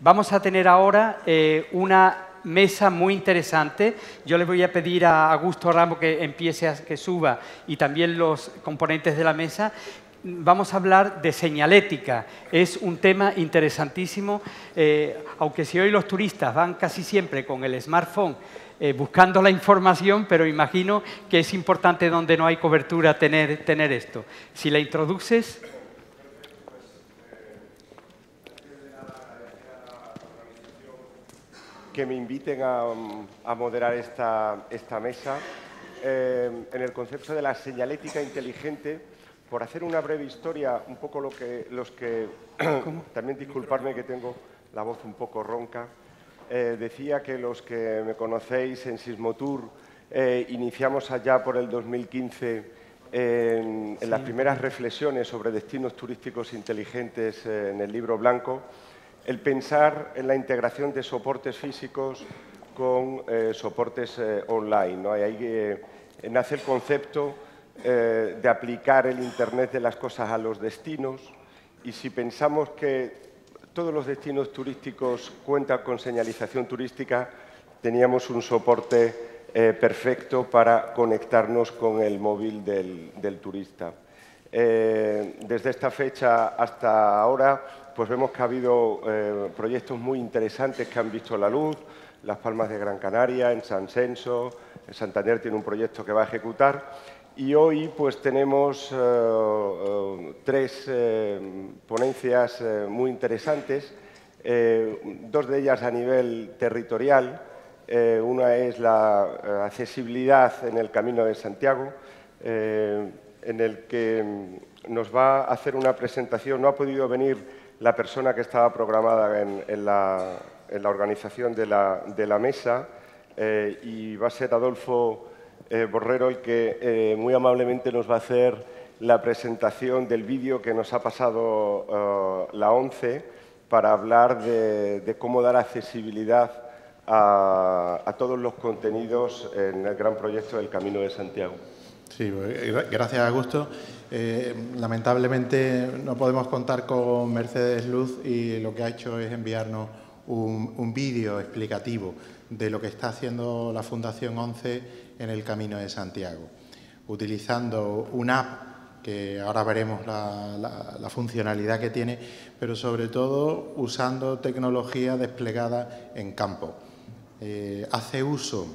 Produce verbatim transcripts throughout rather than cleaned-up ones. Vamos a tener ahora eh, una mesa muy interesante. Yo les voy a pedir a Augusto Ramos que empiece, a, que suba, y también los componentes de la mesa. Vamos a hablar de señalética. Es un tema interesantísimo. Eh, aunque si hoy los turistas van casi siempre con el smartphone eh, buscando la información, pero imagino que es importante donde no hay cobertura tener, tener esto. Si la introduces... que me inviten a, a moderar esta, esta mesa eh, en el concepto de la señalética inteligente. Por hacer una breve historia, un poco lo que los que... ¿Cómo? También disculparme que tengo la voz un poco ronca. Eh, decía que los que me conocéis en Sismotour eh, iniciamos allá por el dos mil quince eh, en, sí. en las primeras reflexiones sobre destinos turísticos inteligentes eh, en el libro blanco. El pensar en la integración de soportes físicos con eh, soportes eh, online, ¿no? Ahí eh, nace el concepto eh, de aplicar el Internet de las cosas a los destinos. Y si pensamos que todos los destinos turísticos cuentan con señalización turística, teníamos un soporte eh, perfecto para conectarnos con el móvil del, del turista. Eh, desde esta fecha hasta ahora, pues vemos que ha habido eh, proyectos muy interesantes que han visto la luz. Las Palmas de Gran Canaria, en Sanxenxo, en Santander tiene un proyecto que va a ejecutar. Y hoy pues tenemos eh, eh, tres eh, ponencias eh, muy interesantes, eh, dos de ellas a nivel territorial. Eh, una es la eh, accesibilidad en el Camino de Santiago, eh, en el que nos va a hacer una presentación. No ha podido venir la persona que estaba programada en, en, la, en la organización de la, de la mesa, eh, y va a ser Adolfo eh, Borrero el que eh, muy amablemente nos va a hacer la presentación del vídeo que nos ha pasado uh, la ONCE para hablar de, de cómo dar accesibilidad a, a todos los contenidos en el gran proyecto del Camino de Santiago. Sí, gracias, Augusto. Eh, lamentablemente no podemos contar con Mercedes Luz y lo que ha hecho es enviarnos un, un vídeo explicativo de lo que está haciendo la Fundación ONCE en el Camino de Santiago, utilizando una app que ahora veremos la, la, la funcionalidad que tiene, pero sobre todo usando tecnología desplegada en campo. Eh, hace uso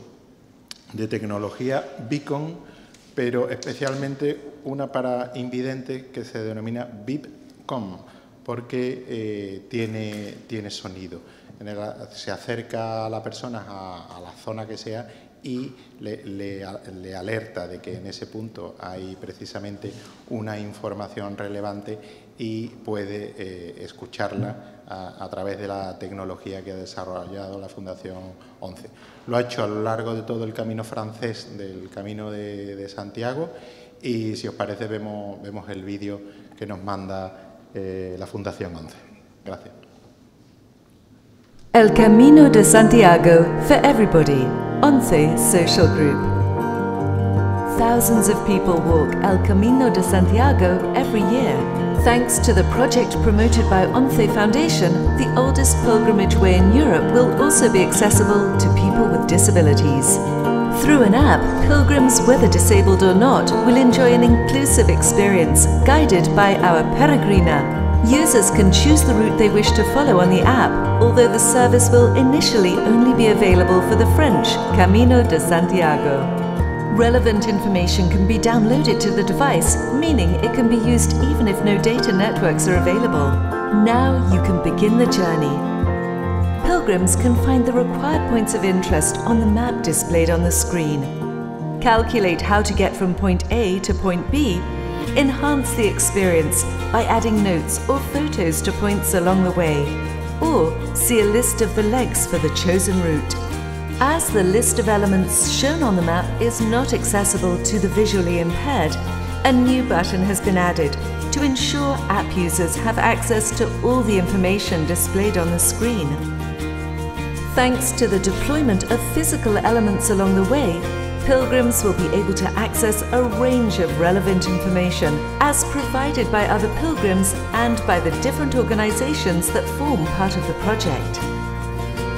de tecnología BeepCon, pero especialmente una para invidentes que se denomina VIPCOM, porque eh, tiene, tiene sonido. En el, se acerca a la persona a, a la zona que sea y le, le, le alerta de que en ese punto hay precisamente una información relevante y puede eh, escucharla a, a través de la tecnología que ha desarrollado la Fundación ONCE. Lo ha hecho a lo largo de todo el camino francés del Camino de, de Santiago, y si os parece vemos, vemos el vídeo que nos manda eh, la Fundación ONCE. Gracias. El Camino de Santiago for everybody. ONCE Social Group. Thousands of people walk El Camino de Santiago every year. Thanks to the project promoted by ONCE Foundation, the oldest pilgrimage way in Europe will also be accessible to people with disabilities. Through an app, pilgrims, whether disabled or not, will enjoy an inclusive experience guided by our Peregrina. Users can choose the route they wish to follow on the app, although the service will initially only be available for the French Camino de Santiago. Relevant information can be downloaded to the device, meaning it can be used even if no data networks are available. Now you can begin the journey. Pilgrims can find the required points of interest on the map displayed on the screen. Calculate how to get from point A to point B. Enhance the experience by adding notes or photos to points along the way. Or see a list of the legs for the chosen route. As the list of elements shown on the map is not accessible to the visually impaired, a new button has been added to ensure app users have access to all the information displayed on the screen. Thanks to the deployment of physical elements along the way, pilgrims will be able to access a range of relevant information as provided by other pilgrims and by the different organizations that form part of the project.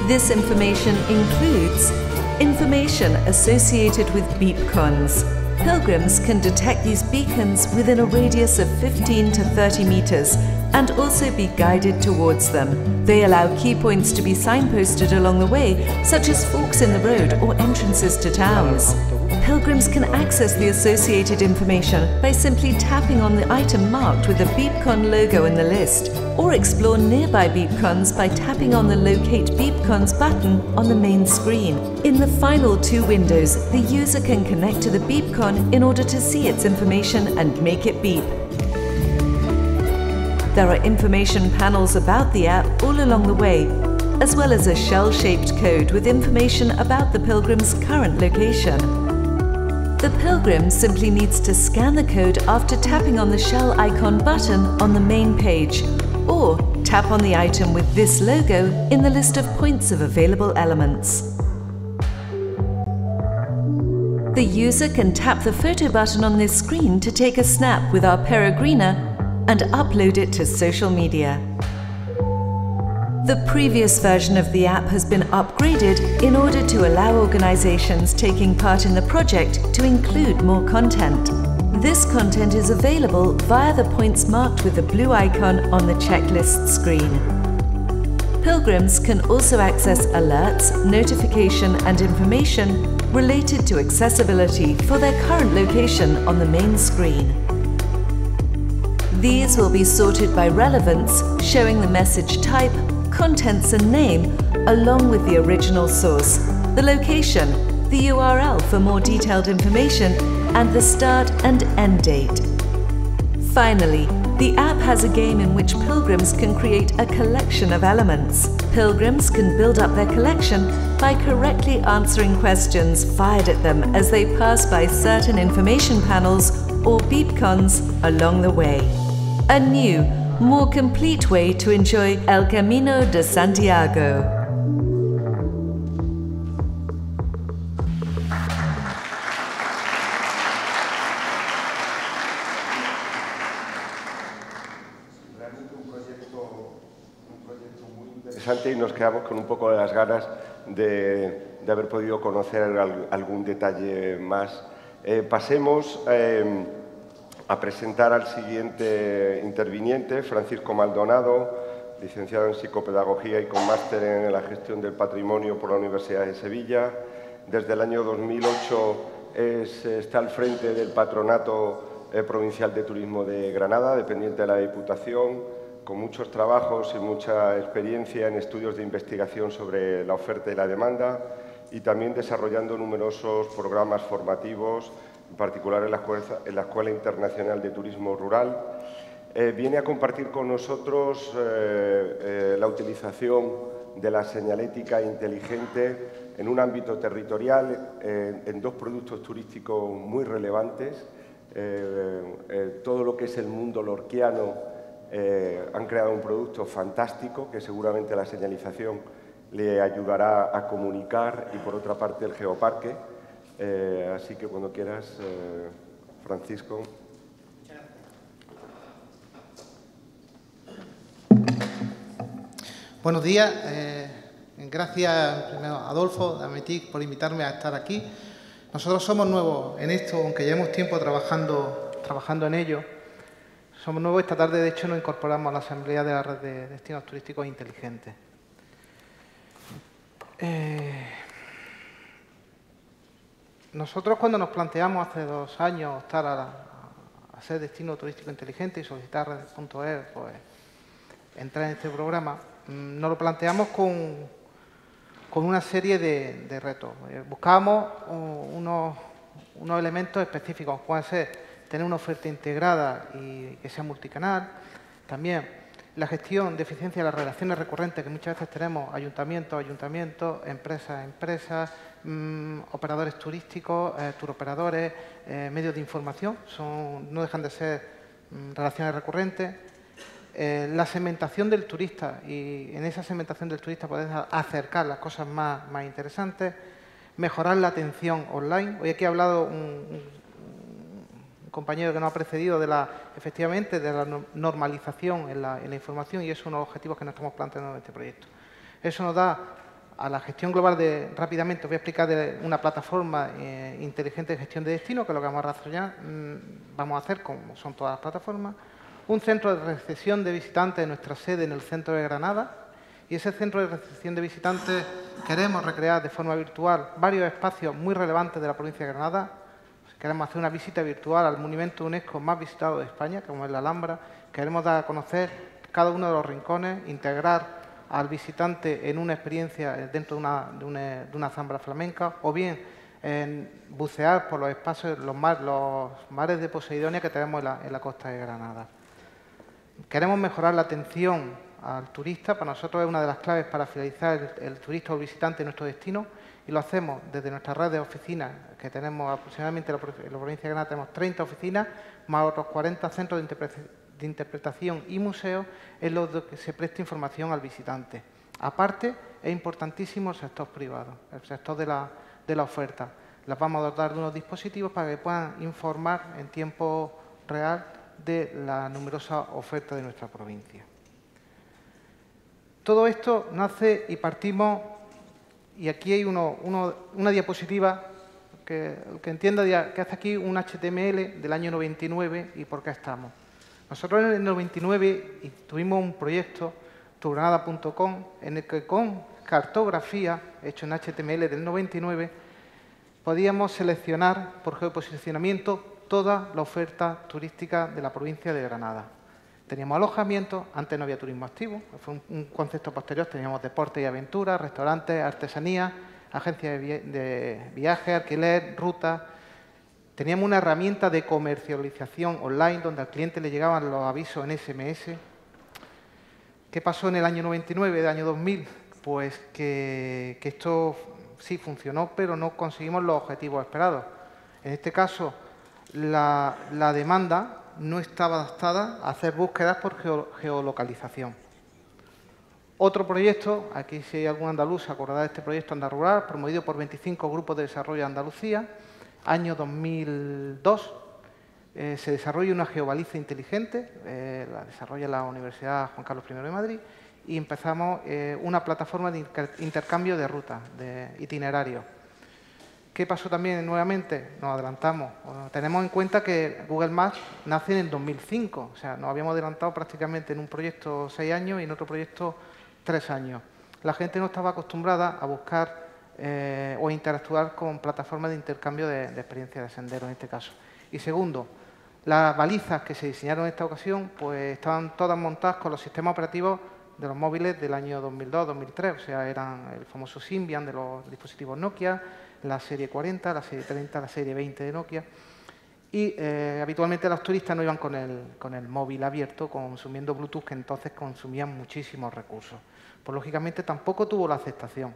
This information includes information associated with BeepCons. Pilgrims can detect these beacons within a radius of fifteen to thirty meters and also be guided towards them. They allow key points to be signposted along the way, such as forks in the road or entrances to towns. Pilgrims can access the associated information by simply tapping on the item marked with the BeepCon logo in the list, or explore nearby BeepCons by tapping on the Locate BeepCons button on the main screen. In the final two windows, the user can connect to the BeepCon in order to see its information and make it beep. There are information panels about the app all along the way, as well as a shell-shaped code with information about the pilgrim's current location. The pilgrim simply needs to scan the code after tapping on the shell icon button on the main page, or tap on the item with this logo in the list of points of available elements. The user can tap the photo button on this screen to take a snap with our Peregrina and upload it to social media. The previous version of the app has been upgraded in order to allow organizations taking part in the project to include more content. This content is available via the points marked with the blue icon on the checklist screen. Pilgrims can also access alerts, notification and information related to accessibility for their current location on the main screen. These will be sorted by relevance, showing the message type, contents and name, along with the original source, the location, the U R L for more detailed information, and the start and end date. Finally, the app has a game in which pilgrims can create a collection of elements. Pilgrims can build up their collection by correctly answering questions fired at them as they pass by certain information panels or BeepCons along the way. A new, more complete way to enjoy El Camino de Santiago. Realmente un proyecto, un proyecto muy interesante, y nos quedamos con un poco de las ganas de, de haber podido conocer algún detalle más. Eh, pasemos eh, a presentar al siguiente interviniente, Francisco Maldonado, licenciado en Psicopedagogía y con máster en la Gestión del Patrimonio por la Universidad de Sevilla. Desde el año dos mil ocho es, está al frente del Patronato eh, Provincial de Turismo de Granada, dependiente de la Diputación, con muchos trabajos y mucha experiencia en estudios de investigación sobre la oferta y la demanda, y también desarrollando numerosos programas formativos, en particular en la Escuela, en la Escuela Internacional de Turismo Rural. Eh, viene a compartir con nosotros eh, eh, la utilización de la señalética inteligente en un ámbito territorial, eh, en dos productos turísticos muy relevantes. Eh, eh, todo lo que es el mundo lorquiano eh, han creado un producto fantástico que seguramente la señalización le ayudará a comunicar, y por otra parte el Geoparque. Eh, así que cuando quieras, eh, Francisco. Buenos días. Eh, gracias primero a Adolfo, a AMETIC, por invitarme a estar aquí. Nosotros somos nuevos en esto, aunque llevamos tiempo trabajando, trabajando en ello. Somos nuevos. Esta tarde, de hecho, nos incorporamos a la Asamblea de la Red de Destinos Turísticos Inteligentes. Eh, nosotros, cuando nos planteamos hace dos años optar a, la, a ser destino turístico inteligente y solicitar Red punto es, pues entrar en este programa, mmm, nos lo planteamos con, con una serie de, de retos. Eh, buscábamos uh, unos, unos elementos específicos, pueden ser tener una oferta integrada y que sea multicanal, también la gestión de eficiencia de las relaciones recurrentes que muchas veces tenemos ayuntamientos, ayuntamientos, empresas, empresas, mmm, operadores turísticos, eh, turoperadores, eh, medios de información, son, no dejan de ser mmm, relaciones recurrentes. Eh, la segmentación del turista, y en esa segmentación del turista podemos acercar las cosas más, más interesantes. mejorar la atención online. Hoy aquí ha hablado un, un compañero que nos ha precedido de la, efectivamente, de la normalización en la, en la información, y es uno de los objetivos que nos estamos planteando en este proyecto. Eso nos da a la gestión global de, rápidamente os voy a explicar de una plataforma eh, inteligente de gestión de destino, que es lo que vamos a rastrear, vamos a hacer, como son todas las plataformas, un centro de recepción de visitantes en nuestra sede en el centro de Granada. Y ese centro de recepción de visitantes queremos recrear de forma virtual varios espacios muy relevantes de la provincia de Granada. Queremos hacer una visita virtual al monumento UNESCO más visitado de España, como es la Alhambra. Queremos dar a conocer cada uno de los rincones, integrar al visitante en una experiencia dentro de una, de una, de una zambra flamenca, o bien en bucear por los espacios, los, mar, los mares de Poseidonia que tenemos en la, en la costa de Granada. Queremos mejorar la atención al turista. Para nosotros es una de las claves para fidelizar el, el turista o el visitante en nuestro destino, y lo hacemos desde nuestra red de oficinas, que tenemos aproximadamente en la provincia de Granada tenemos treinta oficinas, más otros cuarenta centros de, interpre de interpretación y museos en los que se presta información al visitante. Aparte, es importantísimo el sector privado, el sector de la, de la oferta. Les vamos a dotar de unos dispositivos para que puedan informar en tiempo real de la numerosa oferta de nuestra provincia. Todo esto nace y partimos, y aquí hay uno, uno, una diapositiva, que, que entienda que hace aquí un H T M L del año noventa y nueve y por qué estamos. Nosotros en el noventa y nueve tuvimos un proyecto, tu granada punto com, en el que con cartografía, hecho en H T M L del noventa y nueve, podíamos seleccionar por geoposicionamiento toda la oferta turística de la provincia de Granada. Teníamos alojamiento, antes no había turismo activo, fue un concepto posterior, teníamos deporte y aventura, restaurantes, artesanía, agencias de viaje, alquiler, rutas. Teníamos una herramienta de comercialización online donde al cliente le llegaban los avisos en S M S. ¿Qué pasó en el año noventa y nueve, del año dos mil? Pues que, que esto sí funcionó, pero no conseguimos los objetivos esperados. En este caso, la, la demanda no estaba adaptada a hacer búsquedas por geolocalización. Otro proyecto, aquí si hay algún andaluz, acordad de este proyecto Andarural, promovido por veinticinco grupos de desarrollo de Andalucía, año dos mil dos, eh, se desarrolla una geobaliza inteligente, eh, la desarrolla la Universidad Juan Carlos primero de Madrid, y empezamos eh, una plataforma de intercambio de rutas, de itinerarios. ¿Qué pasó también nuevamente? Nos adelantamos. Tenemos en cuenta que Google Maps nace en el dos mil cinco. O sea, nos habíamos adelantado prácticamente en un proyecto seis años y en otro proyecto tres años. La gente no estaba acostumbrada a buscar eh, o interactuar con plataformas de intercambio de, de experiencia de sendero en este caso. Y segundo, las balizas que se diseñaron en esta ocasión pues estaban todas montadas con los sistemas operativos de los móviles del año dos mil dos, dos mil tres. O sea, eran el famoso Symbian de los dispositivos Nokia, la serie cuarenta, la serie treinta, la serie veinte de Nokia. Y eh, habitualmente los turistas no iban con el, con el móvil abierto, consumiendo Bluetooth, que entonces consumían muchísimos recursos. Pues lógicamente tampoco tuvo la aceptación.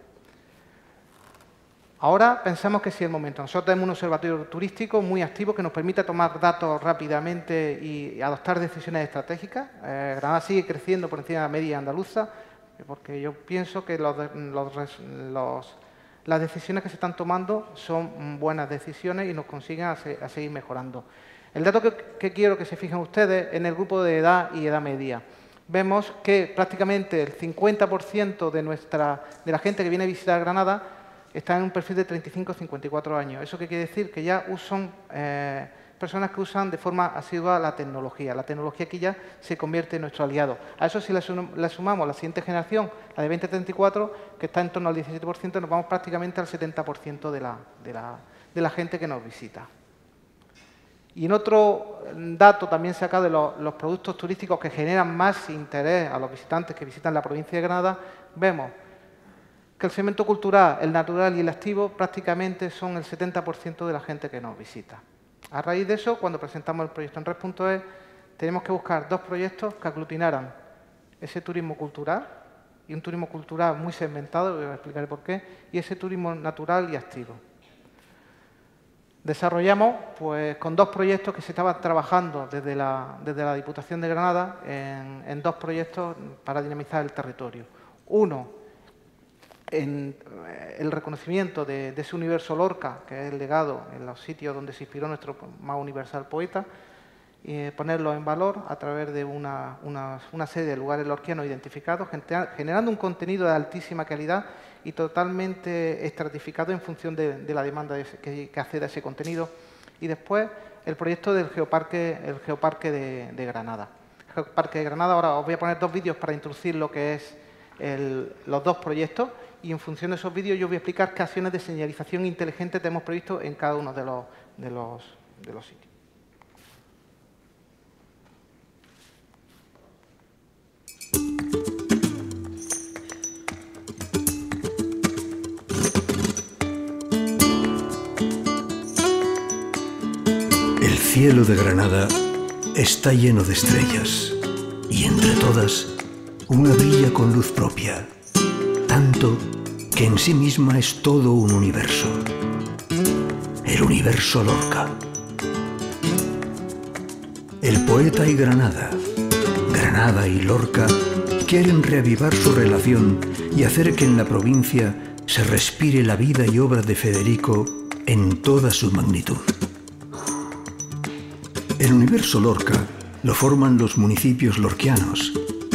Ahora pensamos que sí es el momento. Nosotros tenemos un observatorio turístico muy activo que nos permite tomar datos rápidamente y adoptar decisiones estratégicas. Eh, Granada sigue creciendo por encima de la media andaluza, porque yo pienso que los, los, los las decisiones que se están tomando son buenas decisiones y nos consiguen a, se, a seguir mejorando. El dato que, que quiero que se fijen ustedes en el grupo de edad y edad media. Vemos que prácticamente el cincuenta por ciento de, nuestra, de la gente que viene a visitar Granada está en un perfil de treinta y cinco a cincuenta y cuatro años. ¿Eso qué quiere decir? Que ya son eh, personas que usan de forma asidua la tecnología. La tecnología aquí ya se convierte en nuestro aliado. A eso si le sumamos la siguiente generación, la de veinte a treinta y cuatro, que está en torno al diecisiete por ciento, nos vamos prácticamente al setenta por ciento de la, de, la, de la gente que nos visita. Y en otro dato también sacado de los, los productos turísticos que generan más interés a los visitantes que visitan la provincia de Granada, vemos que el segmento cultural, el natural y el activo prácticamente son el setenta por ciento de la gente que nos visita. A raíz de eso, cuando presentamos el proyecto en Red punto es, tenemos que buscar dos proyectos que aglutinaran ese turismo cultural, y un turismo cultural muy segmentado, voy a explicar por qué, y ese turismo natural y activo. Desarrollamos pues, con dos proyectos que se estaban trabajando desde la, desde la Diputación de Granada en, en dos proyectos para dinamizar el territorio. Uno, en el reconocimiento de, de ese universo Lorca, que es el legado en los sitios donde se inspiró nuestro más universal poeta, eh, ponerlo en valor a través de una, una, una serie de lugares lorquianos identificados, generando un contenido de altísima calidad y totalmente estratificado en función de, de la demanda de ese, que, que acceda a ese contenido. Y después, el proyecto del Geoparque, el Geoparque de, de Granada. El Geoparque de Granada, ahora os voy a poner dos vídeos para introducir lo que es el, los dos proyectos, y en función de esos vídeos yo voy a explicar qué acciones de señalización inteligente tenemos previsto en cada uno de los, de los, de los sitios. El cielo de Granada está lleno de estrellas y entre todas una brilla con luz propia, tanto que en sí misma es todo un universo. El universo Lorca. El poeta y Granada, Granada y Lorca quieren reavivar su relación y hacer que en la provincia se respire la vida y obra de Federico en toda su magnitud. El universo Lorca lo forman los municipios lorquianos,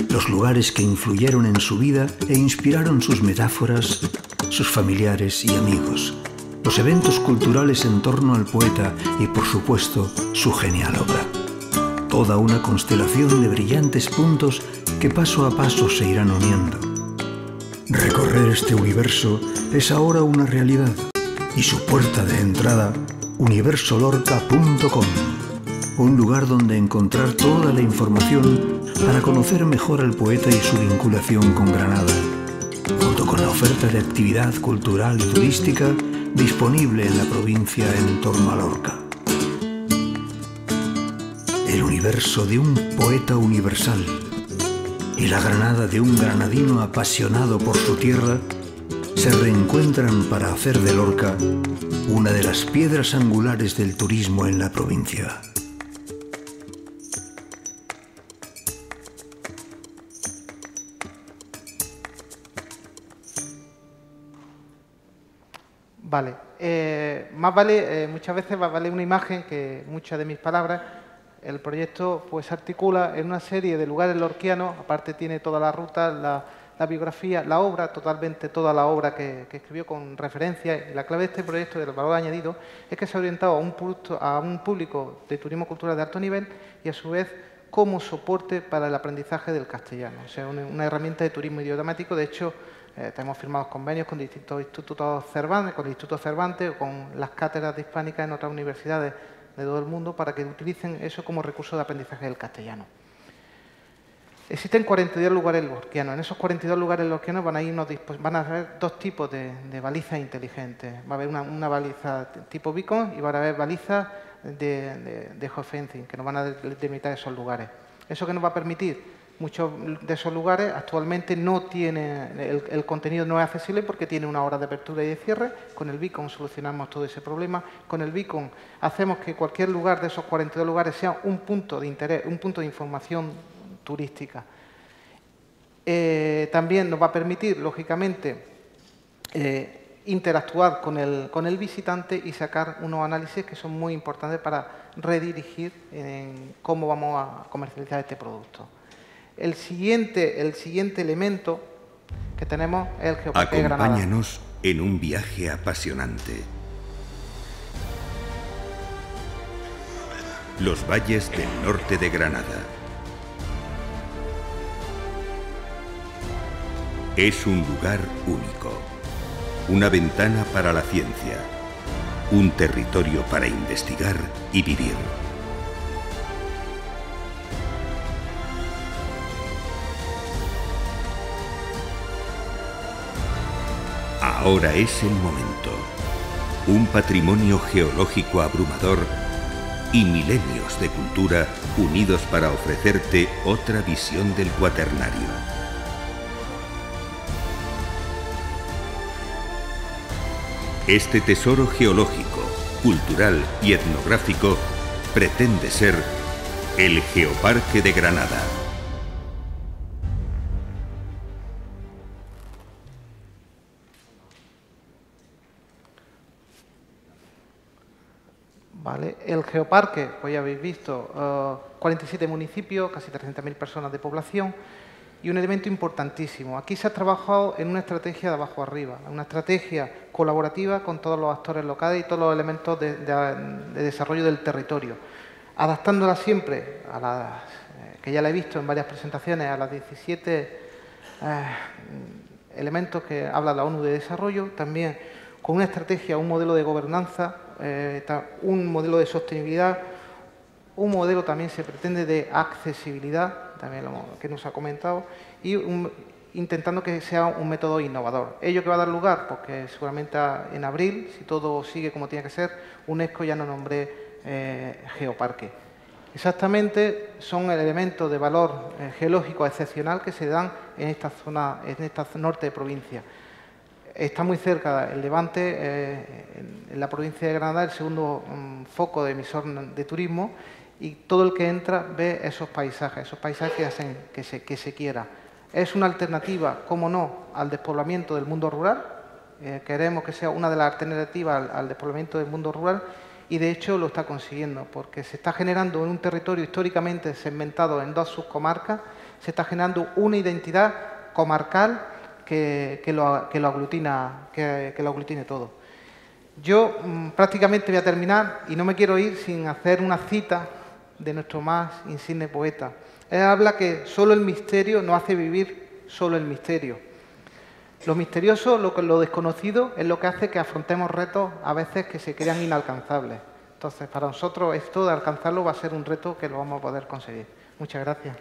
los lugares que influyeron en su vida e inspiraron sus metáforas, sus familiares y amigos, los eventos culturales en torno al poeta y, por supuesto, su genial obra. Toda una constelación de brillantes puntos que paso a paso se irán uniendo. Recorrer este universo es ahora una realidad y su puerta de entrada, universo lorca punto com. Un lugar donde encontrar toda la información para conocer mejor al poeta y su vinculación con Granada, junto con la oferta de actividad cultural y turística disponible en la provincia en torno a Lorca. El universo de un poeta universal y la Granada de un granadino apasionado por su tierra se reencuentran para hacer de Lorca una de las piedras angulares del turismo en la provincia. Vale, eh, más vale, eh, muchas veces va a valer una imagen que muchas de mis palabras. El proyecto pues articula en una serie de lugares lorquianos, aparte tiene toda la ruta, la, la biografía, la obra, totalmente toda la obra que, que escribió con referencia. Y la clave de este proyecto, del valor añadido, es que se ha orientado a un, a un público de turismo cultural de alto nivel y a su vez como soporte para el aprendizaje del castellano. O sea, una, una herramienta de turismo idiomático, de hecho. Eh, tenemos firmados convenios con distintos institutos Cervantes, con el Instituto Cervantes o con las cátedras de hispánicas en otras universidades de todo el mundo para que utilicen eso como recurso de aprendizaje del castellano. Existen cuarenta y dos lugares lorquianos. En esos cuarenta y dos lugares lorquianos van a ir unos van a haber dos tipos de, de balizas inteligentes. Va a haber una, una baliza tipo BeepCon y van a haber balizas de, de, de geofencing que nos van a delimitar esos lugares. ¿Eso qué nos va a permitir? Muchos de esos lugares actualmente no tienen, el, el contenido no es accesible porque tiene una hora de apertura y de cierre. Con el BeepCon solucionamos todo ese problema. Con el BeepCon hacemos que cualquier lugar de esos cuarenta y dos lugares sea un punto de interés, un punto de información turística. Eh, también nos va a permitir, lógicamente, eh, interactuar con el, con el visitante y sacar unos análisis que son muy importantes para redirigir en cómo vamos a comercializar este producto. El siguiente, el siguiente elemento que tenemos es el Geoparque de Granada. Acompáñanos en un viaje apasionante. Los valles del norte de Granada. Es un lugar único. Una ventana para la ciencia. Un territorio para investigar y vivir. Ahora es el momento. Un patrimonio geológico abrumador y milenios de cultura unidos para ofrecerte otra visión del Cuaternario. Este tesoro geológico, cultural y etnográfico pretende ser el Geoparque de Granada. ¿Vale? El Geoparque, pues ya habéis visto, eh, cuarenta y siete municipios, casi trescientas mil personas de población y un elemento importantísimo. Aquí se ha trabajado en una estrategia de abajo arriba, una estrategia colaborativa con todos los actores locales y todos los elementos de, de, de desarrollo del territorio, adaptándola siempre a las, eh, que ya la he visto en varias presentaciones, a las diecisiete eh, elementos que habla la ONU de desarrollo, también con una estrategia, un modelo de gobernanza, eh, un modelo de sostenibilidad, un modelo también se pretende de accesibilidad, también lo que nos ha comentado, y un, intentando que sea un método innovador. ¿Ello que va a dar lugar? Porque seguramente en abril, si todo sigue como tiene que ser, UNESCO ya no nombre eh, geoparque. Exactamente son elementos de valor eh, geológico excepcional que se dan en esta zona, en esta norte de provincia. Está muy cerca el Levante, eh, en la provincia de Granada, el segundo um, foco de emisor de turismo, y todo el que entra ve esos paisajes, esos paisajes que hacen que se, que se quiera. Es una alternativa, cómo no, al despoblamiento del mundo rural. Eh, queremos que sea una de las alternativas al, al despoblamiento del mundo rural y, de hecho, lo está consiguiendo, porque se está generando en un territorio históricamente segmentado en dos subcomarcas, se está generando una identidad comarcal que, que, lo, que, lo, aglutina, que, que lo aglutine todo. Yo mmm, prácticamente voy a terminar y no me quiero ir sin hacer una cita de nuestro más insigne poeta. Él habla que solo el misterio no hace vivir, solo el misterio. Lo misterioso, lo, lo desconocido, es lo que hace que afrontemos retos a veces que se crean inalcanzables. Entonces, para nosotros esto de alcanzarlo va a ser un reto que lo vamos a poder conseguir. Muchas gracias.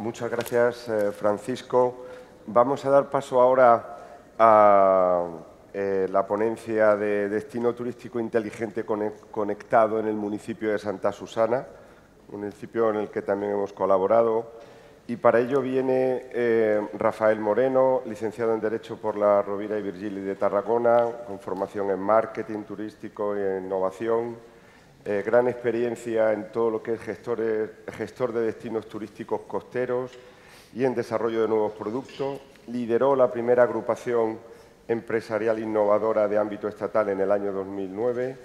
Muchas gracias, eh, Francisco. Vamos a dar paso ahora a eh, la ponencia de Destino Turístico Inteligente Conectado en el municipio de Santa Susanna, municipio en el que también hemos colaborado. Y para ello viene eh, Rafael Moreno, licenciado en Derecho por la Rovira y Virgili de Tarragona, con formación en marketing turístico y en innovación. Eh, gran experiencia en todo lo que es gestores, gestor de destinos turísticos costeros y en desarrollo de nuevos productos. Lideró la primera agrupación empresarial innovadora de ámbito estatal en el año dos mil nueve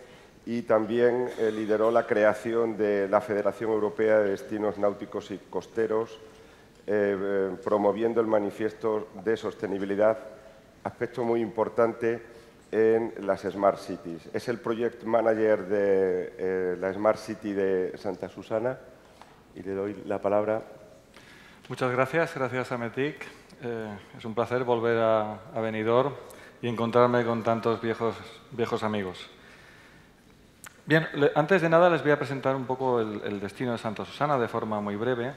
y también eh, lideró la creación de la Federación Europea de Destinos Náuticos y Costeros, eh, eh, promoviendo el manifiesto de sostenibilidad, aspecto muy importante en las Smart Cities. Es el Project Manager de eh, la Smart City de Santa Susanna y le doy la palabra. Muchas gracias, gracias a AMETIC. Eh, es un placer volver a, a Benidorm y encontrarme con tantos viejos, viejos amigos. Bien, le, antes de nada les voy a presentar un poco el, el destino de Santa Susanna de forma muy breve,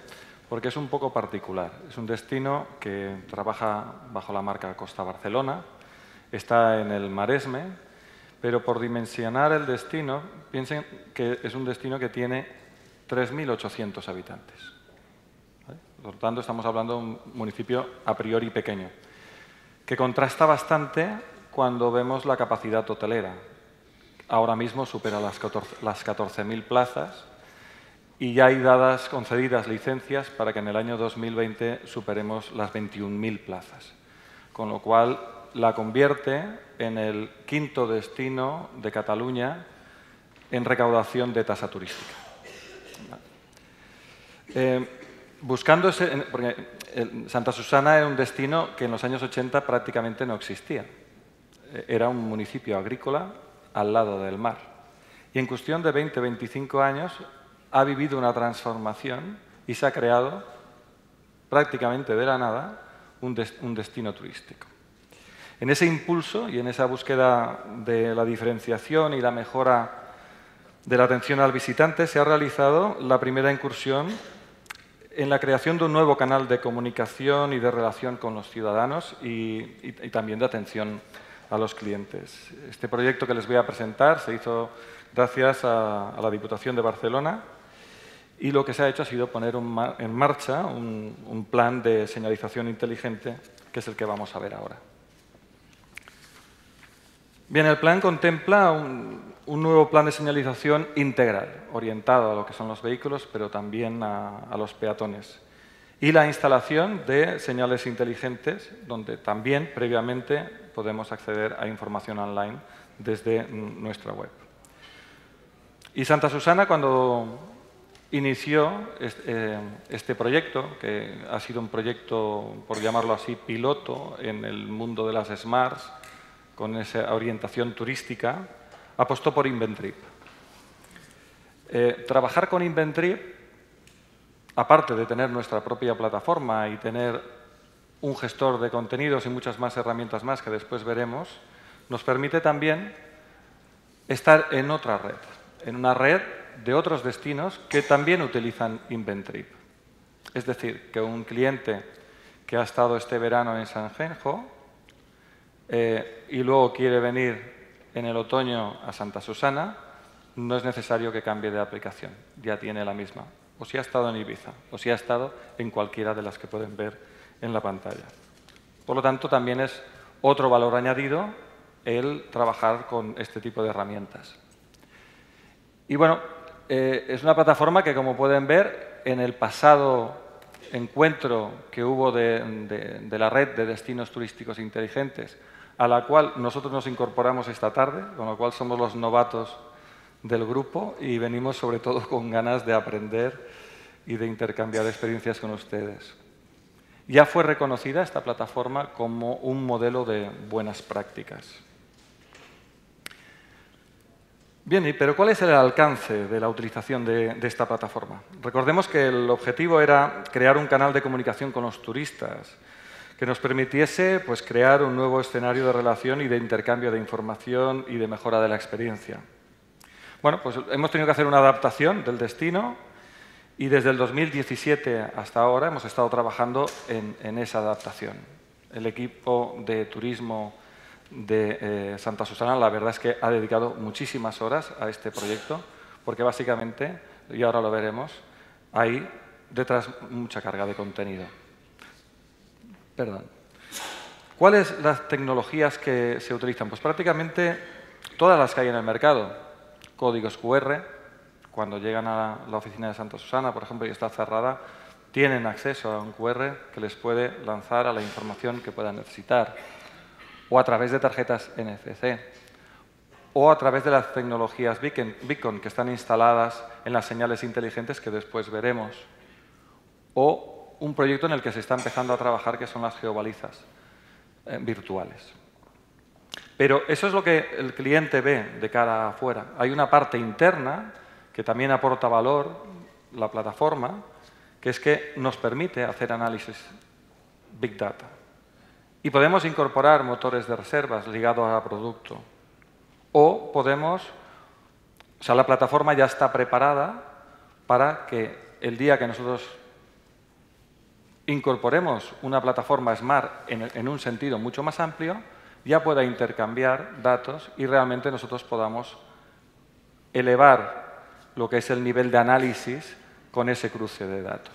porque es un poco particular. Es un destino que trabaja bajo la marca Costa Barcelona. Está en el Maresme, pero por dimensionar el destino, piensen que es un destino que tiene tres mil ochocientos habitantes. ¿Vale? Por lo tanto, estamos hablando de un municipio a priori pequeño, que contrasta bastante cuando vemos la capacidad hotelera. Ahora mismo supera las catorce mil plazas y ya hay dadas, concedidas licencias para que en el año dos mil veinte superemos las veintiún mil plazas, con lo cual la convierte en el quinto destino de Cataluña en recaudación de tasa turística. Eh, buscando ese, porque Santa Susanna era un destino que en los años ochenta prácticamente no existía. Era un municipio agrícola al lado del mar. Y en cuestión de veinte a veinticinco años ha vivido una transformación y se ha creado prácticamente de la nada un, des, un destino turístico. En ese impulso y en esa búsqueda de la diferenciación y la mejora de la atención al visitante se ha realizado la primera incursión en la creación de un nuevo canal de comunicación y de relación con los ciudadanos y, y, y también de atención a los clientes. Este proyecto que les voy a presentar se hizo gracias a, a la Diputación de Barcelona y lo que se ha hecho ha sido poner un, en marcha un, un plan de señalización inteligente que es el que vamos a ver ahora. Bien, el plan contempla un, un nuevo plan de señalización integral, orientado a lo que son los vehículos, pero también a, a los peatones. y la instalación de señales inteligentes, donde también previamente podemos acceder a información online desde nuestra web. Y Santa Susanna, cuando inició este proyecto, que ha sido un proyecto, por llamarlo así, piloto en el mundo de las Smarts, con esa orientación turística, apostó por Inventrip. Eh, trabajar con Inventrip, aparte de tener nuestra propia plataforma y tener un gestor de contenidos y muchas más herramientas más que después veremos, nos permite también estar en otra red, en una red de otros destinos que también utilizan Inventrip. Es decir, que un cliente que ha estado este verano en Sanxenxo eh, y luego quiere venir en el otoño a Santa Susanna, no es necesario que cambie de aplicación, ya tiene la misma. O si ha estado en Ibiza, o si ha estado en cualquiera de las que pueden ver en la pantalla. Por lo tanto, también es otro valor añadido el trabajar con este tipo de herramientas. Y bueno, eh, es una plataforma que, como pueden ver, en el pasado encuentro que hubo de, de, de la Red de Destinos Turísticos Inteligentes, a la cual nosotros nos incorporamos esta tarde, con lo cual somos los novatos del grupo y venimos sobre todo con ganas de aprender y de intercambiar experiencias con ustedes. Ya fue reconocida esta plataforma como un modelo de buenas prácticas. Bien, pero ¿cuál es el alcance de la utilización de, de esta plataforma? Recordemos que el objetivo era crear un canal de comunicación con los turistas que nos permitiese pues, crear un nuevo escenario de relación y de intercambio de información y de mejora de la experiencia. Bueno, pues hemos tenido que hacer una adaptación del destino y desde el dos mil diecisiete hasta ahora hemos estado trabajando en, en esa adaptación. El equipo de turismo de eh, Santa Susanna, la verdad es que ha dedicado muchísimas horas a este proyecto porque básicamente, y ahora lo veremos, hay detrás mucha carga de contenido. Perdón. ¿Cuáles son las tecnologías que se utilizan? Pues prácticamente todas las que hay en el mercado. Códigos cu erre, cuando llegan a la oficina de Santa Susanna, por ejemplo, y está cerrada, tienen acceso a un cu erre que les puede lanzar a la información que puedan necesitar, o a través de tarjetas ene efe ce, o a través de las tecnologías BeepCon, que están instaladas en las señales inteligentes que después veremos, o un proyecto en el que se está empezando a trabajar, que son las geobalizas eh, virtuales. Pero eso es lo que el cliente ve de cara afuera. Hay una parte interna que también aporta valor la plataforma, que es que nos permite hacer análisis Big Data. Y podemos incorporar motores de reservas ligados a producto. O podemos, o sea, la plataforma ya está preparada para que el día que nosotros incorporemos una plataforma Smart en, en un sentido mucho más amplio, ya pueda intercambiar datos y realmente nosotros podamos elevar lo que es el nivel de análisis con ese cruce de datos.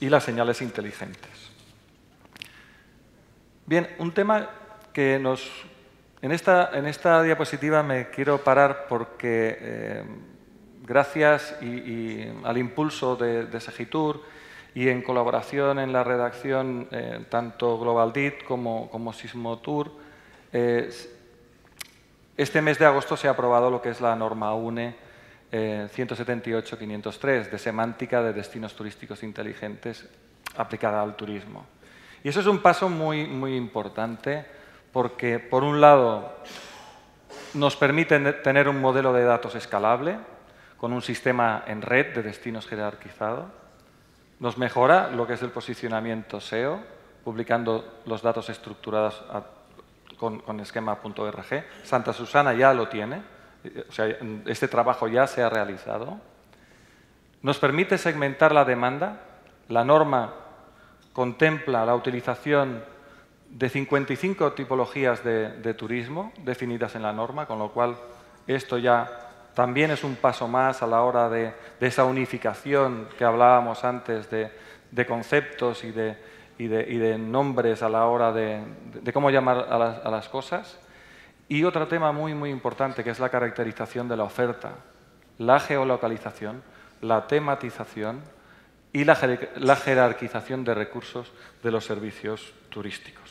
Y las señales inteligentes. Bien, un tema que nos... En esta, en esta diapositiva me quiero parar porque eh, gracias y, y al impulso de, de Segitur, y en colaboración en la redacción, eh, tanto GlobalDit como, como Sismotour, eh, este mes de agosto se ha aprobado lo que es la norma UNE eh, ciento setenta y ocho punto quinientos tres de semántica de destinos turísticos inteligentes aplicada al turismo. Y eso es un paso muy, muy importante porque, por un lado, nos permite tener un modelo de datos escalable con un sistema en red de destinos jerarquizado. Nos mejora lo que es el posicionamiento S E O, publicando los datos estructurados a, con, con esquema punto org. Santa Susanna ya lo tiene, o sea, este trabajo ya se ha realizado. Nos permite segmentar la demanda. La norma contempla la utilización de cincuenta y cinco tipologías de, de turismo definidas en la norma, con lo cual esto ya... También es un paso más a la hora de, de esa unificación que hablábamos antes de, de conceptos y de, y, de, y de nombres a la hora de, de cómo llamar a las, a las cosas. Y otro tema muy, muy importante que es la caracterización de la oferta, la geolocalización, la tematización y la, jer la jerarquización de recursos de los servicios turísticos.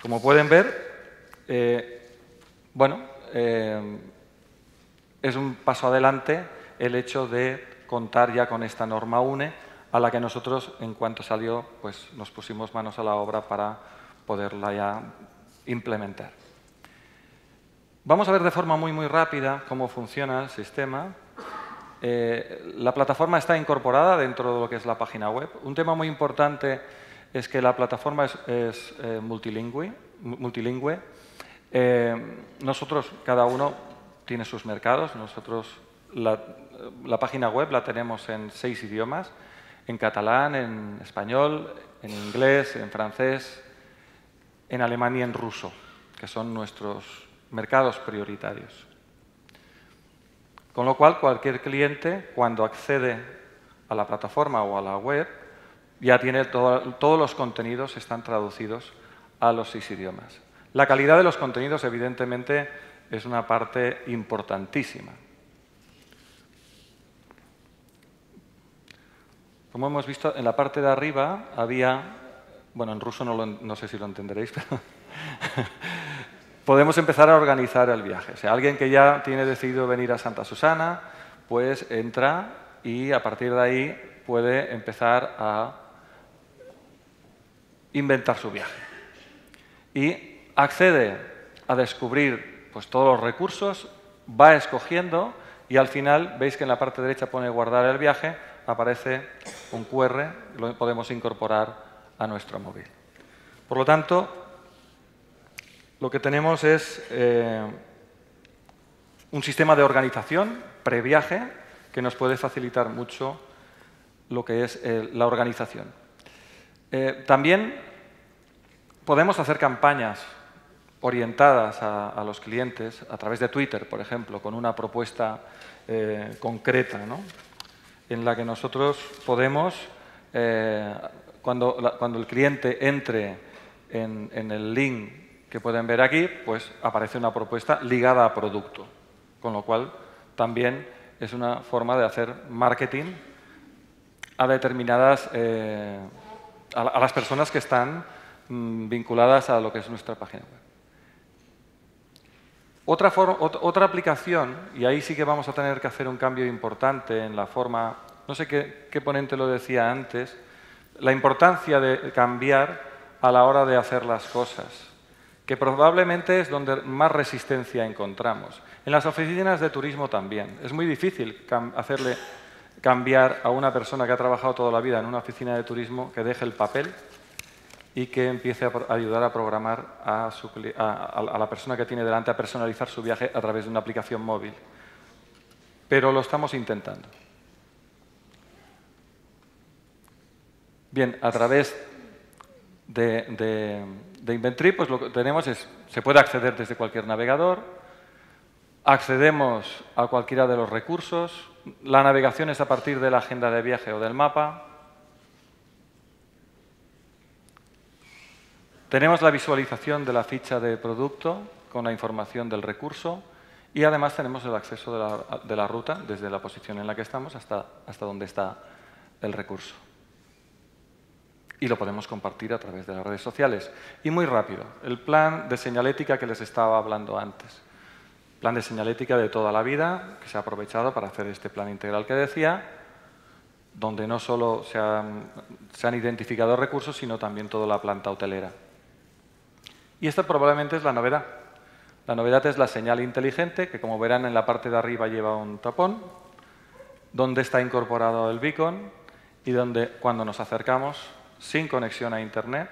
Como pueden ver, eh, bueno, eh, es un paso adelante el hecho de contar ya con esta norma UNE, a la que nosotros, en cuanto salió, pues nos pusimos manos a la obra para poderla ya implementar. Vamos a ver de forma muy, muy rápida cómo funciona el sistema. Eh, la plataforma está incorporada dentro de lo que es la página web. Un tema muy importante es que la plataforma es, es eh, multilingüe. multilingüe. Eh, nosotros, cada uno tiene sus mercados. Nosotros la, la página web la tenemos en seis idiomas, en catalán, en español, en inglés, en francés, en alemán y en ruso, que son nuestros mercados prioritarios. Con lo cual, cualquier cliente, cuando accede a la plataforma o a la web, ya tiene todo, todos los contenidos están traducidos a los seis idiomas. La calidad de los contenidos, evidentemente, es una parte importantísima. Como hemos visto, en la parte de arriba había... Bueno, en ruso no, lo, no sé si lo entenderéis, pero... podemos empezar a organizar el viaje. O sea, alguien que ya tiene decidido venir a Santa Susanna, pues entra y a partir de ahí puede empezar a inventar su viaje. Y accede a descubrir pues, todos los recursos, va escogiendo y al final, veis que en la parte derecha pone guardar el viaje, aparece un cu erre, lo podemos incorporar a nuestro móvil. Por lo tanto, lo que tenemos es eh, un sistema de organización previaje que nos puede facilitar mucho lo que es eh, la organización. Eh, también podemos hacer campañas orientadas a, a los clientes a través de Twitter, por ejemplo, con una propuesta eh, concreta, ¿no? En la que nosotros podemos, eh, cuando, la, cuando el cliente entre en, en el link que pueden ver aquí, pues aparece una propuesta ligada a producto, con lo cual también es una forma de hacer marketing a determinadas, eh, a, a las personas que están mm, vinculadas a lo que es nuestra página web. Otra, for, ot, otra aplicación, y ahí sí que vamos a tener que hacer un cambio importante en la forma, no sé qué, qué ponente lo decía antes, la importancia de cambiar a la hora de hacer las cosas, que probablemente es donde más resistencia encontramos. En las oficinas de turismo también. Es muy difícil cam- hacerle cambiar a una persona que ha trabajado toda la vida en una oficina de turismo que deje el papel y que empiece a ayudar a programar a, su, a, a la persona que tiene delante a personalizar su viaje a través de una aplicación móvil. Pero lo estamos intentando. Bien, a través de... de De Inventrip, pues lo que tenemos es, se puede acceder desde cualquier navegador, accedemos a cualquiera de los recursos, la navegación es a partir de la agenda de viaje o del mapa. Tenemos la visualización de la ficha de producto con la información del recurso y además tenemos el acceso de la, de la ruta desde la posición en la que estamos hasta, hasta donde está el recurso. Y lo podemos compartir a través de las redes sociales. Y muy rápido, el plan de señalética que les estaba hablando antes. Plan de señalética de toda la vida, que se ha aprovechado para hacer este plan integral que decía, donde no solo se han, se han identificado recursos, sino también toda la planta hotelera. Y esta probablemente es la novedad. La novedad es la señal inteligente, que como verán en la parte de arriba lleva un tapón, donde está incorporado el beacon y donde cuando nos acercamos, sin conexión a Internet,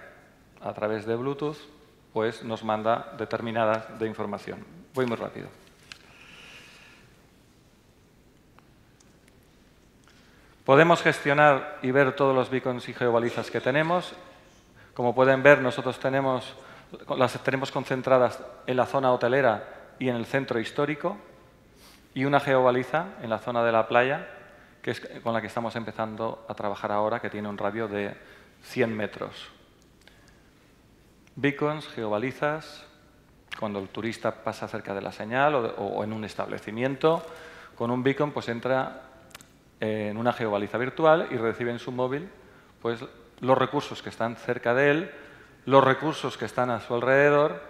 a través de Bluetooth, pues nos manda determinadas de información. Voy muy rápido. Podemos gestionar y ver todos los beacons y geobalizas que tenemos. Como pueden ver, nosotros tenemos, las tenemos concentradas en la zona hotelera y en el centro histórico, y una geobaliza en la zona de la playa, que es con la que estamos empezando a trabajar ahora, que tiene un radio de cien metros. Beacons, geobalizas, cuando el turista pasa cerca de la señal o, de, o en un establecimiento, con un beacon pues entra en una geobaliza virtual y recibe en su móvil pues, los recursos que están cerca de él, los recursos que están a su alrededor,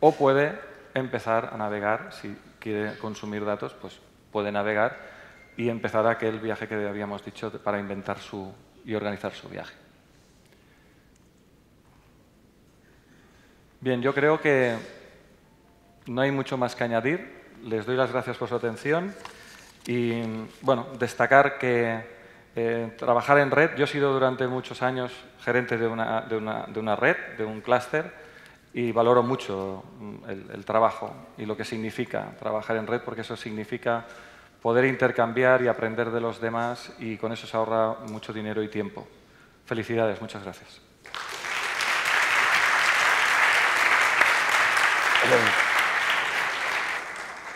o puede empezar a navegar, si quiere consumir datos, pues puede navegar y empezar aquel viaje que habíamos dicho para inventar su, y organizar su viaje. Bien, yo creo que no hay mucho más que añadir. Les doy las gracias por su atención y, bueno, destacar que eh, trabajar en red, yo he sido durante muchos años gerente de una, de una, de una red, de un clúster, y valoro mucho el, el trabajo y lo que significa trabajar en red, porque eso significa poder intercambiar y aprender de los demás, y con eso se ahorra mucho dinero y tiempo. Felicidades, muchas gracias.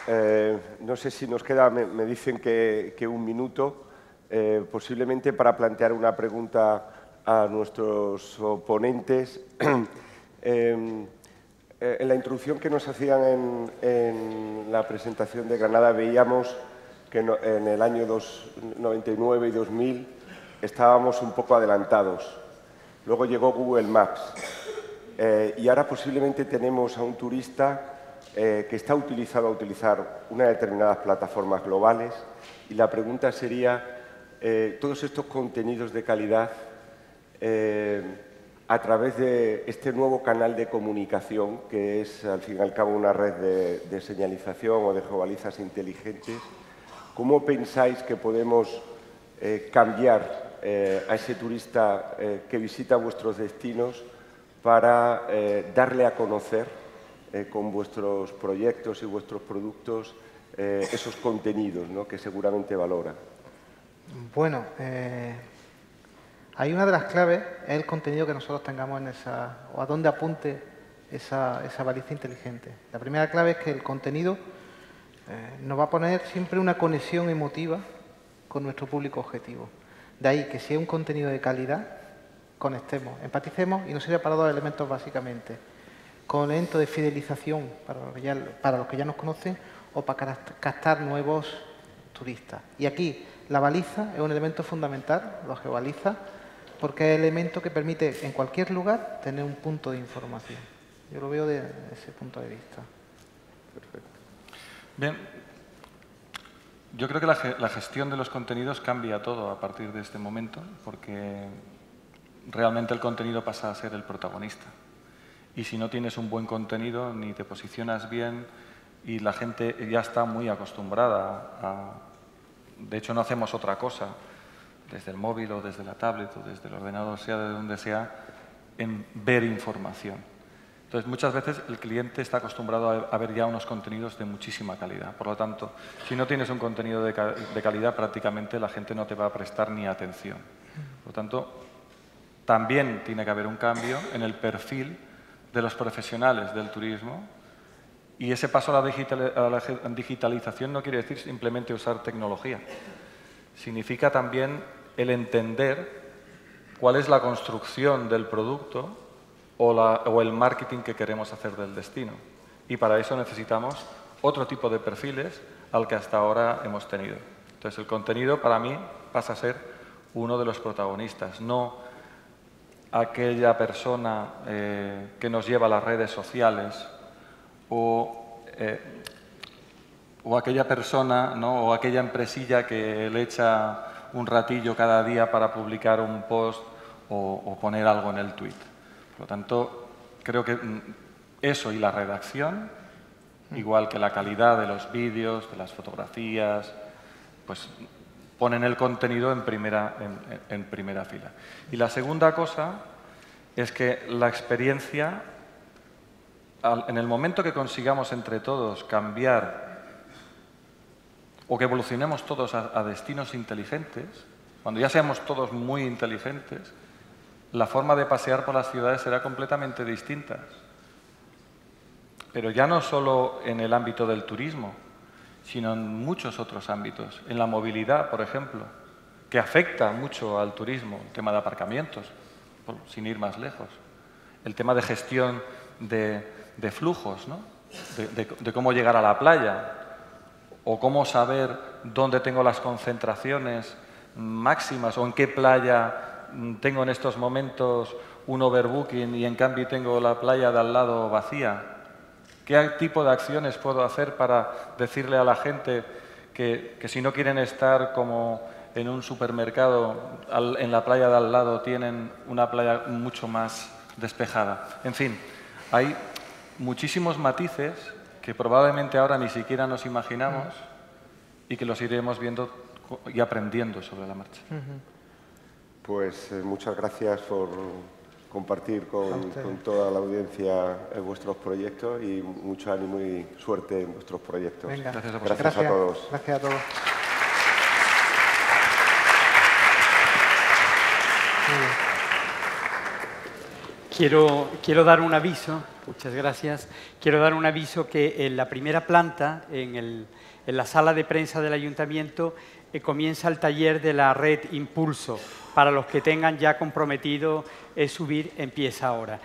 Eh, no sé si nos queda, me, me dicen que, que un minuto, eh, posiblemente para plantear una pregunta a nuestros ponentes. eh, en la introducción que nos hacían en, en la presentación de Granada veíamos que no, en el año noventa y nueve y dos mil estábamos un poco adelantados. Luego llegó Google Maps eh, y ahora posiblemente tenemos a un turista Eh, que está utilizado a utilizar unas determinadas plataformas globales, y la pregunta sería, eh, todos estos contenidos de calidad, eh, a través de este nuevo canal de comunicación, que es al fin y al cabo una red de, de señalización o de geobalizas inteligentes, ¿cómo pensáis que podemos eh, cambiar eh, a ese turista eh, que visita vuestros destinos para eh, darle a conocer Eh, con vuestros proyectos y vuestros productos, eh, esos contenidos, ¿no?, que seguramente valora? Bueno, eh, hay una de las claves, es el contenido que nosotros tengamos en esa, o a dónde apunte esa, esa baliza inteligente. La primera clave es que el contenido eh, nos va a poner siempre una conexión emotiva con nuestro público objetivo. De ahí que si es un contenido de calidad, conectemos, empaticemos y nos sirve para dos elementos básicamente: con eventos de fidelización para los, ya, para los que ya nos conocen, o para captar nuevos turistas. Y aquí la baliza es un elemento fundamental, la geobaliza, porque es el elemento que permite en cualquier lugar tener un punto de información. Yo lo veo desde ese punto de vista. Perfecto. Bien, yo creo que la, la gestión de los contenidos cambia todo a partir de este momento, porque realmente el contenido pasa a ser el protagonista. Y si no tienes un buen contenido, ni te posicionas bien, y la gente ya está muy acostumbrada a... De hecho, no hacemos otra cosa, desde el móvil o desde la tablet o desde el ordenador, sea de donde sea, en ver información. Entonces, muchas veces el cliente está acostumbrado a ver ya unos contenidos de muchísima calidad. Por lo tanto, si no tienes un contenido de, ca- de calidad, prácticamente la gente no te va a prestar ni atención. Por lo tanto, también tiene que haber un cambio en el perfil de los profesionales del turismo, y ese paso a la, digital, a la digitalización no quiere decir simplemente usar tecnología. Significa también el entender cuál es la construcción del producto o, la, o el marketing que queremos hacer del destino. Y para eso necesitamos otro tipo de perfiles al que hasta ahora hemos tenido. Entonces el contenido para mí pasa a ser uno de los protagonistas, no aquella persona eh, que nos lleva a las redes sociales, o, eh, o aquella persona, ¿no?, o aquella empresilla que le echa un ratillo cada día para publicar un post o, o poner algo en el tweet. Por lo tanto, creo que eso y la redacción, igual que la calidad de los vídeos, de las fotografías, pues ponen el contenido en primera, en, en primera fila. Y la segunda cosa es que la experiencia, al, en el momento que consigamos entre todos cambiar o que evolucionemos todos a, a destinos inteligentes, cuando ya seamos todos muy inteligentes, la forma de pasear por las ciudades será completamente distinta. Pero ya no solo en el ámbito del turismo, sino en muchos otros ámbitos. En la movilidad, por ejemplo, que afecta mucho al turismo, el tema de aparcamientos, sin ir más lejos. El tema de gestión de, de flujos, ¿no?, de, de, de cómo llegar a la playa, o cómo saber dónde tengo las concentraciones máximas o en qué playa tengo en estos momentos un overbooking y en cambio tengo la playa de al lado vacía? ¿Qué tipo de acciones puedo hacer para decirle a la gente que, que si no quieren estar como en un supermercado, al, en la playa de al lado tienen una playa mucho más despejada? En fin, hay muchísimos matices que probablemente ahora ni siquiera nos imaginamos y que los iremos viendo y aprendiendo sobre la marcha. Pues eh, muchas gracias por compartir con, con toda la audiencia vuestros proyectos y mucho ánimo y suerte en vuestros proyectos. Venga. Gracias, a gracias, gracias a todos. Gracias a todos. Quiero, quiero dar un aviso, muchas gracias, quiero dar un aviso que en la primera planta, en, el, en la sala de prensa del Ayuntamiento, eh, comienza el taller de la red Impulso. Para los que tengan ya comprometido eh, subir, empieza ahora.